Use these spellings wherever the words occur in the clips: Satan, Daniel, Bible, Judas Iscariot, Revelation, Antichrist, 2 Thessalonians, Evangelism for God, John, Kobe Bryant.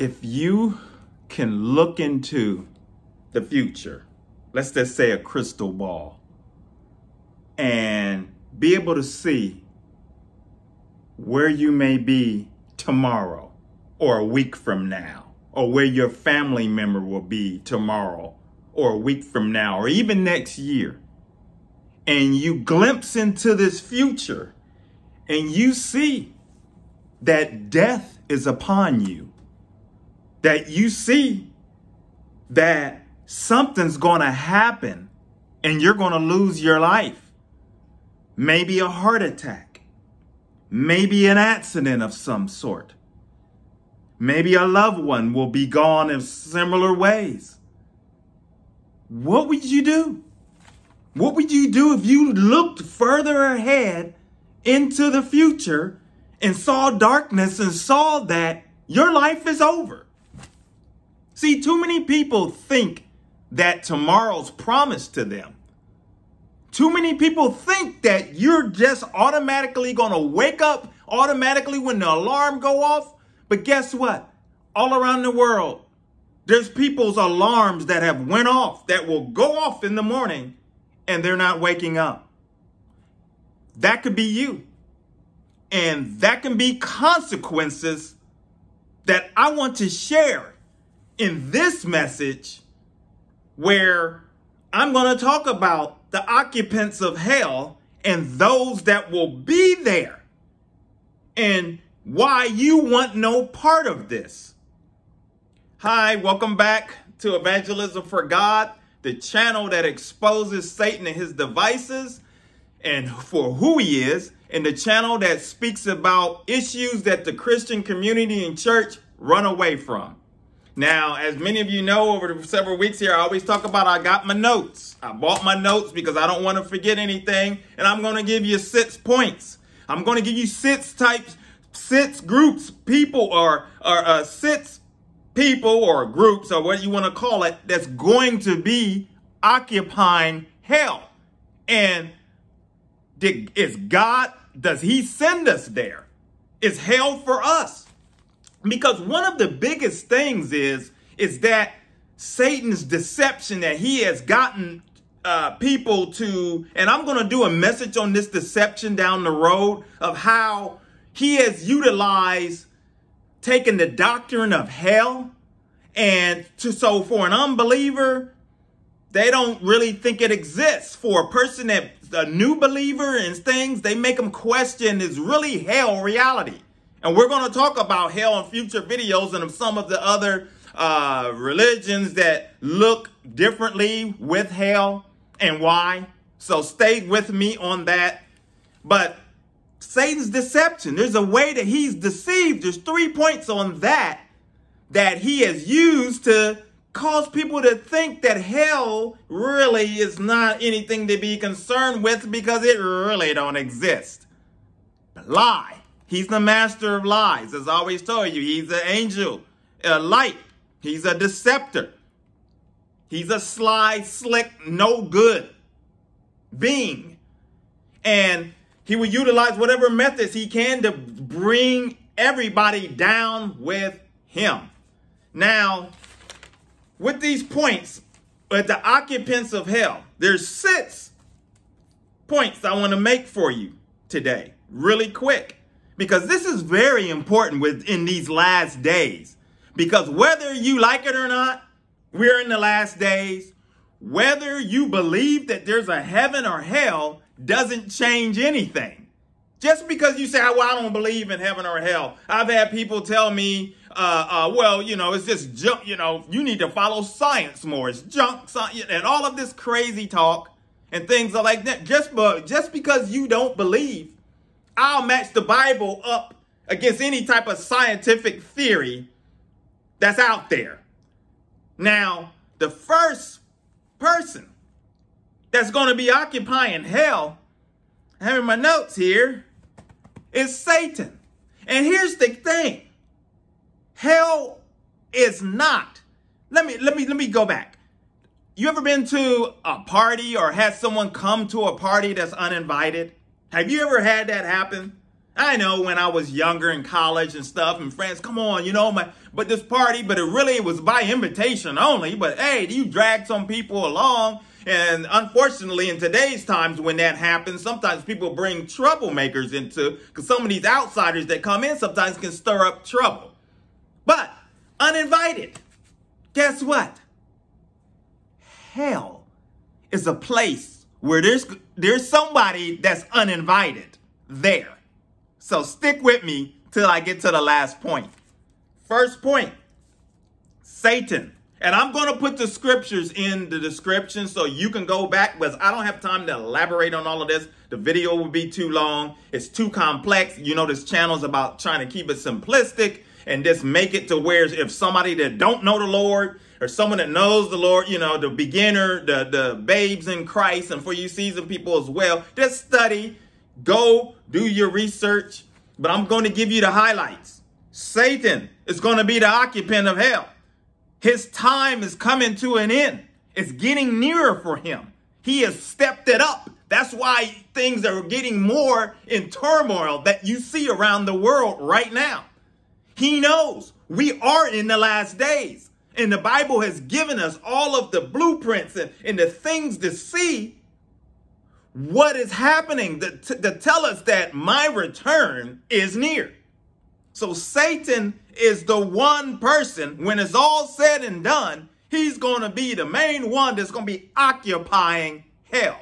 if you can look into the future, let's just say a crystal ball, and be able to see where you may be tomorrow or a week from now, or where your family member will be tomorrow or a week from now, or even next year, and you glimpse into this future and you see that death is upon you, that you see that something's going to happen and you're going to lose your life. Maybe a heart attack, maybe an accident of some sort. Maybe a loved one will be gone in similar ways. What would you do? What would you do if you looked further ahead into the future and saw darkness and saw that your life is over? See, too many people think that tomorrow's promised to them. Too many people think that you're just automatically going to wake up automatically when the alarm go off. But guess what? All around the world, there's people's alarms that have went off, that will go off in the morning, and they're not waking up. That could be you. And that can be consequences that I want to share in this message, where I'm going to talk about the occupants of hell and those that will be there, and why you want no part of this. Hi, welcome back to Evangelism for God, the channel that exposes Satan and his devices and for who he is, and the channel that speaks about issues that the Christian community and church run away from. Now, as many of you know, over the several weeks here, I always talk about I got my notes. I bought my notes because I don't want to forget anything, and I'm going to give you 6 points. I'm going to give you 6 groups or what you want to call it, that's going to be occupying hell. And is God, does he send us there? Is hell for us? Because one of the biggest things is that Satan's deception that he has gotten people to, and I'm going to do a message on this deception down the road, of how he has utilized taking the doctrine of hell, and so for an unbeliever, they don't really think it exists. For a person that's a new believer and things, they make them question, is really hell reality? And we're going to talk about hell in future videos and some of the other religions that look differently with hell and why. So stay with me on that. But Satan's deception, there's a way that he's deceived. There's 3 points on that, that he has used to cause people to think that hell really is not anything to be concerned with because it really don't exist. But lie. He's the master of lies. As I always told you, he's an angel, a light. He's a deceptor. He's a sly, slick, no good being. And he will utilize whatever methods he can to bring everybody down with him. Now, with these points, with the occupants of hell, there's 6 points I want to make for you today, really quick, because this is very important within these last days. Because whether you like it or not, we're in the last days. Whether you believe that there's a heaven or hell doesn't change anything. Just because you say, well, I don't believe in heaven or hell. I've had people tell me, well, you know, it's just junk, you know, you need to follow science more. It's junk science and all of this crazy talk and things like that. Just because you don't believe, I'll match the Bible up against any type of scientific theory that's out there. Now, the first person that's going to be occupying hell, having my notes here, is Satan. And here's the thing. Hell is not. Let me go back. You ever been to a party or had someone come to a party that's uninvited? Have you ever had that happen? I know when I was younger in college and stuff and friends, come on, you know, but this party, but it really was by invitation only. But hey, you drag some people along. And unfortunately, in today's times when that happens, sometimes people bring troublemakers into, because some of these outsiders that come in sometimes can stir up trouble. But uninvited, guess what? Hell is a place where there's somebody that's uninvited there. So stick with me till I get to the last point. First point, Satan. And I'm going to put the scriptures in the description so you can go back, but I don't have time to elaborate on all of this. The video will be too long. It's too complex. You know, this channel's about trying to keep it simplistic and just make it to where if somebody that don't know the Lord or someone that knows the Lord, you know, the beginner, the babes in Christ, and for you seasoned people as well, just study, go do your research. But I'm going to give you the highlights. Satan is going to be the occupant of hell. His time is coming to an end. It's getting nearer for him. He has stepped it up. That's why things are getting more in turmoil that you see around the world right now. He knows we are in the last days. And the Bible has given us all of the blueprints and the things to see what is happening that tell us that my return is near. So Satan is the one person, when it's all said and done, he's going to be the main one that's going to be occupying hell.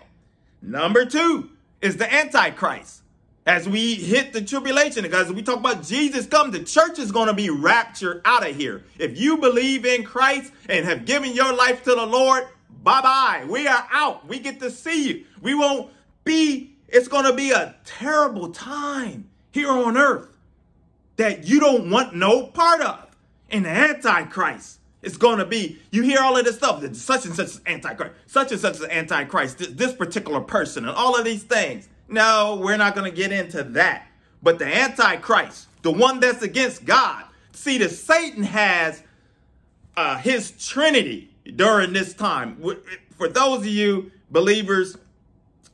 Number two is the Antichrist. As we hit the tribulation, because we talk about Jesus come, the church is going to be raptured out of here. If you believe in Christ and have given your life to the Lord, bye-bye. We are out. We get to see you. We won't be, it's going to be a terrible time here on earth that you don't want no part of. And the Antichrist is going to be, you hear all of this stuff, that such and such is Antichrist, such and such is Antichrist, this particular person, and all of these things. No, we're not going to get into that. But the Antichrist, the one that's against God, see, the Satan has his trinity during this time. For those of you believers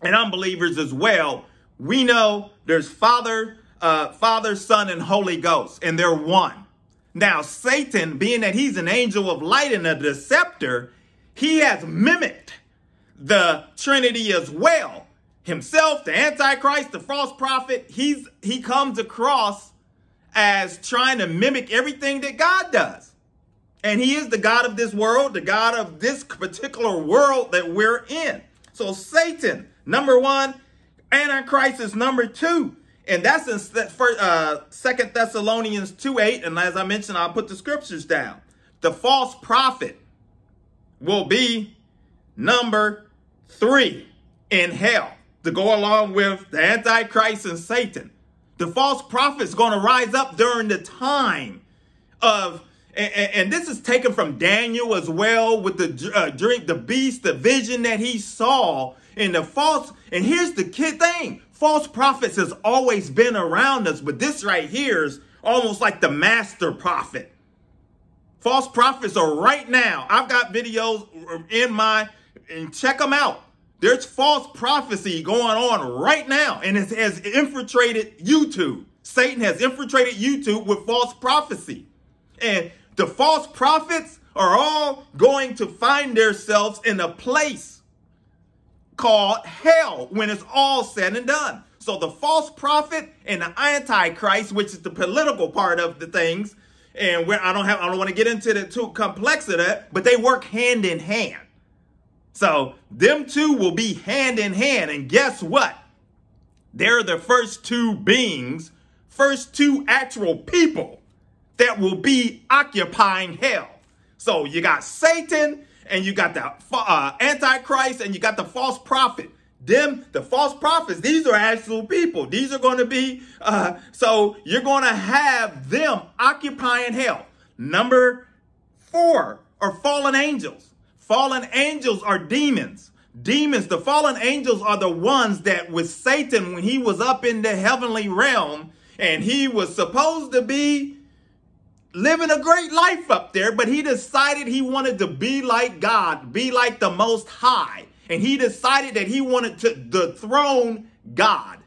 and unbelievers as well, we know there's Father, Son, and Holy Ghost, and they're one. Now, Satan, being that he's an angel of light and a deceiver, he has mimicked the Trinity as well. Himself, the Antichrist, the false prophet, he comes across as trying to mimic everything that God does. And he is the God of this world, the God of this particular world that we're in. So Satan, number one, Antichrist is number two. And that's in 2 Thessalonians 2:8. And as I mentioned, I'll put the scriptures down. The false prophet will be number three in hell to go along with the Antichrist and Satan. The false prophet's going to rise up during the time of, and this is taken from Daniel as well with the dream, the beast, the vision that he saw in the false. And here's the key thing. False prophets has always been around us, but this right here is almost like the master prophet. False prophets are right now. I've got videos and check them out. There's false prophecy going on right now, and it has infiltrated YouTube. Satan has infiltrated YouTube with false prophecy. And the false prophets are all going to find themselves in a place called hell when it's all said and done. So the false prophet and the Antichrist, which is the political part of the things, and where I don't want to get into the too complex of that, but they work hand in hand. So them two will be hand in hand. And guess what? They're the first two beings, first two actual people that will be occupying hell. So you got Satan, and you got the Antichrist, and you got the false prophet. The false prophets, these are actual people. These are going to be, so you're going to have them occupying hell. Number four are fallen angels. Fallen angels are demons. Demons, the fallen angels are the ones that with Satan, when he was up in the heavenly realm, and he was supposed to be living a great life up there, but he decided he wanted to be like God, be like the Most High. And he decided that he wanted to dethrone God.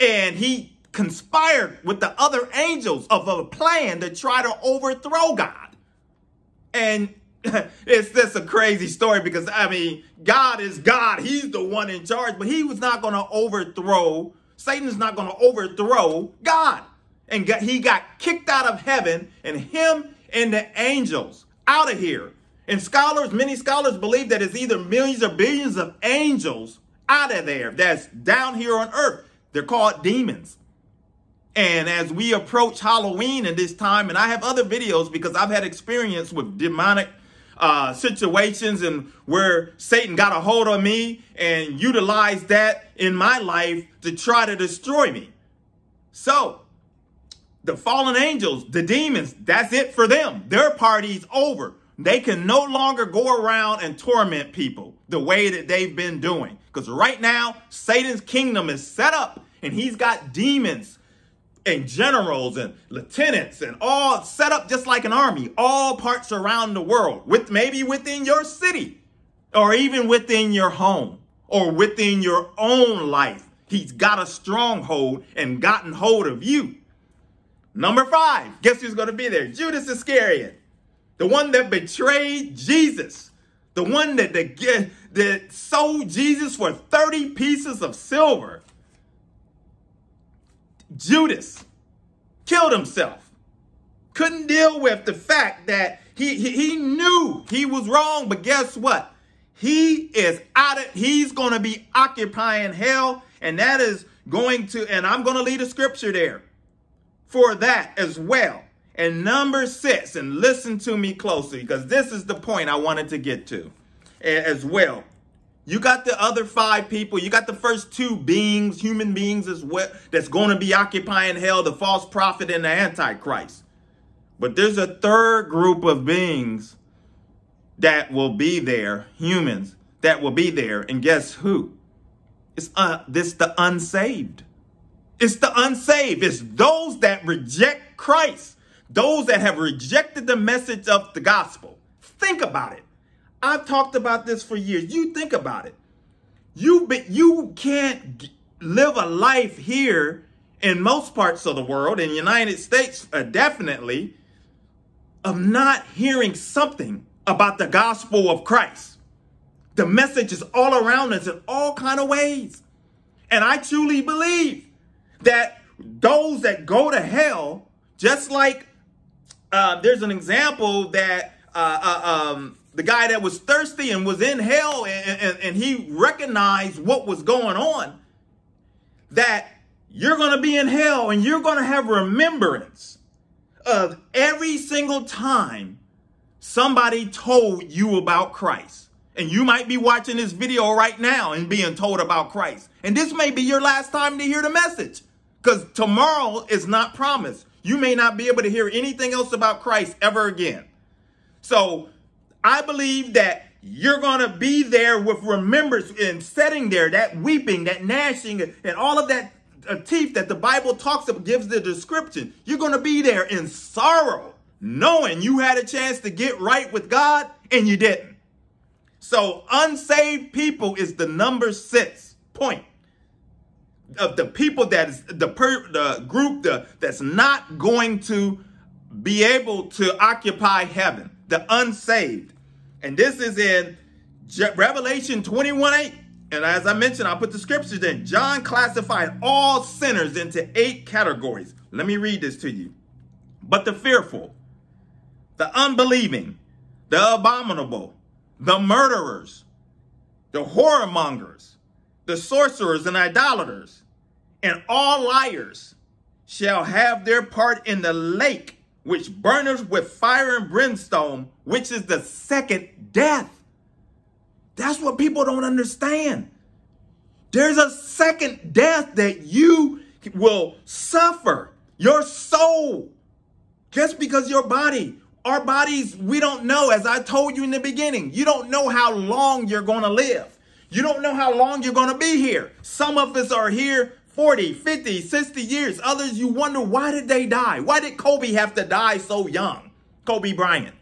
And he conspired with the other angels of a plan to try to overthrow God. And it's just a crazy story because, I mean, God is God. He's the one in charge, but he was not going to overthrow. Satan's not going to overthrow God. And he got kicked out of heaven, and him and the angels out of here. And scholars, many scholars believe that it's either millions or billions of angels out of there that's down here on earth. They're called demons. And as we approach Halloween and this time, and I have other videos because I've had experience with demonic situations and where Satan got a hold of me and utilized that in my life to try to destroy me. So the fallen angels, the demons, that's it for them. Their party's over. They can no longer go around and torment people the way that they've been doing. Because right now, Satan's kingdom is set up, and he's got demons and generals and lieutenants and all set up just like an army, all parts around the world, with maybe within your city or even within your home or within your own life. He's got a stronghold and gotten hold of you. Number 5, guess who's going to be there? Judas Iscariot. The one that betrayed Jesus, the one that sold Jesus for 30 pieces of silver. Judas killed himself. Couldn't deal with the fact that he knew he was wrong, but guess what? He's going to be occupying hell, and that is going to, and I'm going to leave a scripture there for that as well. And number 6, and listen to me closely, because this is the point I wanted to get to as well. You got the other 5 people. You got the first 2 beings, human beings as well, that's going to be occupying hell, the false prophet and the Antichrist. But there's a third group of beings that will be there, humans, that will be there. And guess who? It's the unsaved. It's the unsaved. It's those that reject Christ. Those that have rejected the message of the gospel. Think about it. I've talked about this for years. You think about it. You can't live a life here in most parts of the world, in the United States definitely, of not hearing something about the gospel of Christ. The message is all around us in all kinds of ways. And I truly believe that those that go to hell, just like there's an example that the guy that was thirsty and was in hell and he recognized what was going on, that you're going to be in hell and you're going to have remembrance of every single time somebody told you about Christ. And you might be watching this video right now and being told about Christ. And this may be your last time to hear the message, because tomorrow is not promised. You may not be able to hear anything else about Christ ever again. So I believe that you're going to be there with remembrance and setting there, that weeping, that gnashing, and all of that teeth that the Bible talks about, gives the description. You're going to be there in sorrow, knowing you had a chance to get right with God and you didn't. So unsaved people is the number 6 point. Of the people that is the group that's not going to be able to occupy heaven, the unsaved. And this is in Revelation 21:8. And as I mentioned, I put the scriptures in. John classified all sinners into 8 categories. Let me read this to you. But the fearful, the unbelieving, the abominable, the murderers, the whoremongers, the sorcerers and idolaters, and all liars shall have their part in the lake, which burneth with fire and brimstone, which is the second death. That's what people don't understand. There's a second death that you will suffer, your soul, just because your body, our bodies, we don't know. As I told you in the beginning, you don't know how long you're going to live. You don't know how long you're going to be here. Some of us are here 40, 50, 60 years. Others, you wonder, why did they die? Why did Kobe have to die so young? Kobe Bryant.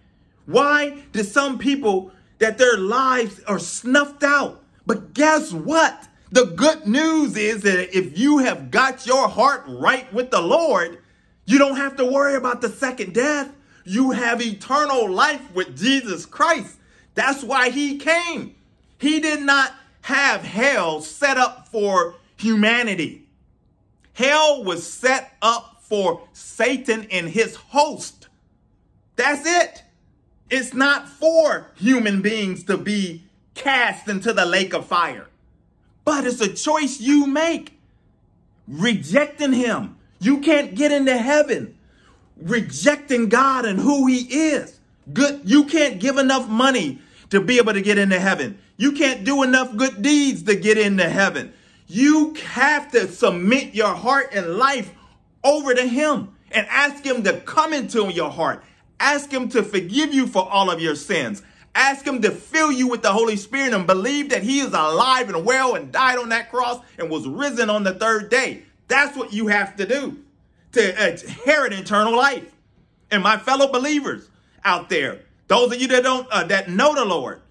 Why did some people, that their lives are snuffed out? But guess what? The good news is that if you have got your heart right with the Lord, you don't have to worry about the second death. You have eternal life with Jesus Christ. That's why he came. He did not have hell set up for humanity. Hell was set up for Satan and his host. That's it. It's not for human beings to be cast into the lake of fire. But it's a choice you make. Rejecting him. You can't get into heaven. Rejecting God and who he is. Good. You can't give enough money to be able to get into heaven. You can't do enough good deeds to get into heaven. You have to submit your heart and life over to him and ask him to come into your heart. Ask him to forgive you for all of your sins. Ask him to fill you with the Holy Spirit and believe that he is alive and well and died on that cross and was risen on the third day. That's what you have to do to inherit eternal life. And my fellow believers out there, those of you that that know the Lord,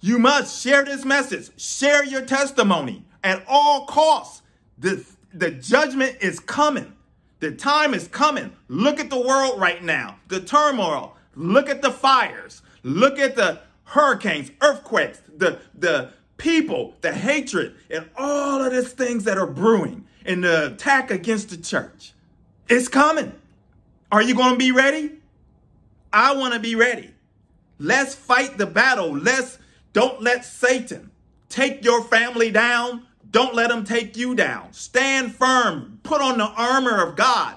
you must share this message. Share your testimony at all costs. The judgment is coming. The time is coming. Look at the world right now, the turmoil. Look at the fires. Look at the hurricanes, earthquakes, the people, the hatred, and all of these things that are brewing and the attack against the church. It's coming. Are you going to be ready? I want to be ready. Let's fight the battle. Don't let Satan take your family down. Don't let them take you down. Stand firm. Put on the armor of God.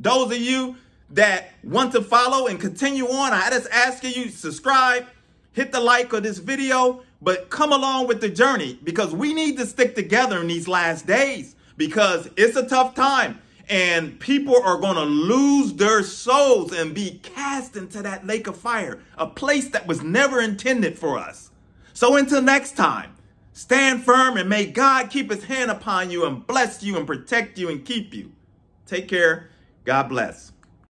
Those of you that want to follow and continue on, I just ask you to subscribe, hit the like of this video, but come along with the journey because we need to stick together in these last days because it's a tough time and people are going to lose their souls and be cast into that lake of fire, a place that was never intended for us. So until next time, stand firm and may God keep his hand upon you and bless you and protect you and keep you. Take care. God bless.